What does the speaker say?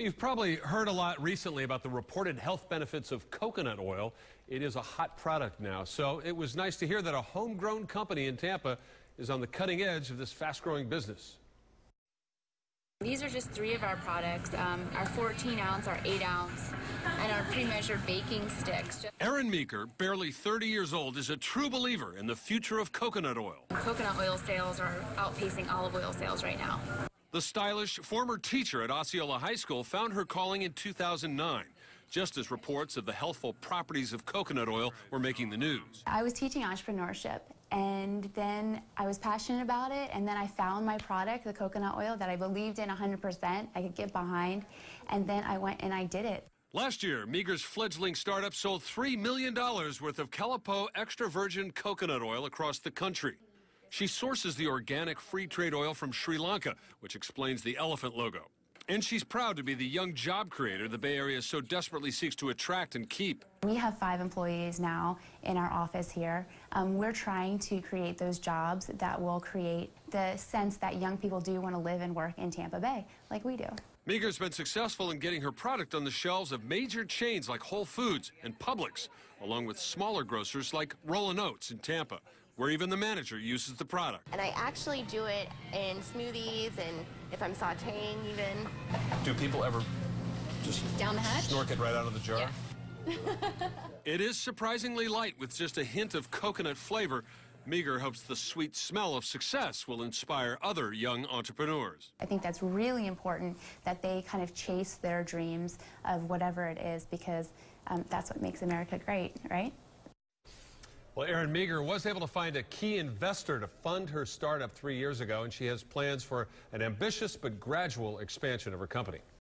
You've probably heard a lot recently about the reported health benefits of coconut oil. It is a hot product now, so it was nice to hear that a homegrown company in Tampa is on the cutting edge of this fast-growing business. These are just three of our products, our 14-ounce, our 8-ounce, and our pre-measured baking sticks. Erin Meagher, barely 30 years old, is a true believer in the future of coconut oil. Coconut oil sales are outpacing olive oil sales right now. The stylish former teacher at Osceola High School found her calling in 2009, just as reports of the healthful properties of coconut oil were making the news. I was teaching entrepreneurship, and then I was passionate about it, and then I found my product, the coconut oil, that I believed in 100%, I could get behind, and then I went and I did it. Last year, Meagher's fledgling startup sold $3 million worth of Calipo extra virgin coconut oil across the country. She sources the organic free trade oil from Sri Lanka, which explains the elephant logo. And she's proud to be the young job creator the Bay Area so desperately seeks to attract and keep. We have 5 employees now in our office here. We're trying to create those jobs that will create the sense that young people do want to live and work in Tampa Bay, like we do. Meagher's been successful in getting her product on the shelves of major chains like Whole Foods and Publix, along with smaller grocers like Rollin' Oats in Tampa, where even the manager uses the product. And I actually do it in smoothies and if I'm sauteing even. Do people ever just down the hatch? Snork it right out of the jar? Yeah. It is surprisingly light with just a hint of coconut flavor. Meagher hopes the sweet smell of success will inspire other young entrepreneurs. I think that's really important that they kind of chase their dreams of whatever it is because that's what makes America great, right? Well, Erin Meagher was able to find a key investor to fund her startup 3 years ago, and she has plans for an ambitious but gradual expansion of her company.